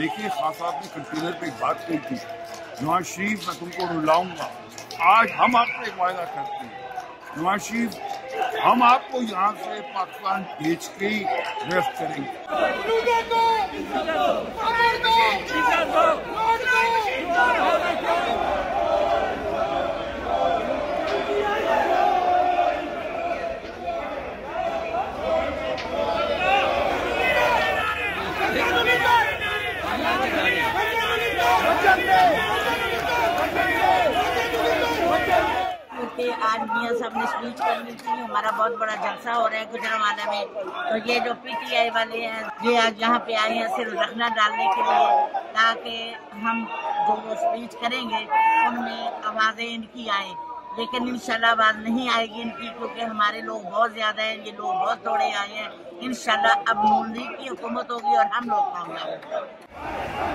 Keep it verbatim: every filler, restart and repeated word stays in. देखिए खान साहब ने कंटेनर पे एक बात कही थी, नवाज़ शरीफ मैं तुमको रुलाऊंगा। आज हम आपको एक वायदा करते हैं, नवाज़ शरीफ हम आपको यहाँ से पाकिस्तान भेज के ही गिरफ्त करेंगे। आज मियां साहब ने स्पीच करनी थी, हमारा बहुत बड़ा जलसा हो रहा है गुजरांवाला में, तो ये जो पीटीआई वाले हैं ये आज यहाँ पे आए हैं सिर्फ रखना डालने के लिए, ताकि हम जो वो स्पीच करेंगे उनमें आवाज़ें इनकी आए, लेकिन इंशाल्लाह आवाज़ नहीं आएगी इनकी, क्योंकि हमारे लोग बहुत ज़्यादा हैं, ये लोग बहुत थोड़े आए हैं। इंशाल्लाह अब नून लीग की हुकूमत होगी और हम लोग खाऊंगा।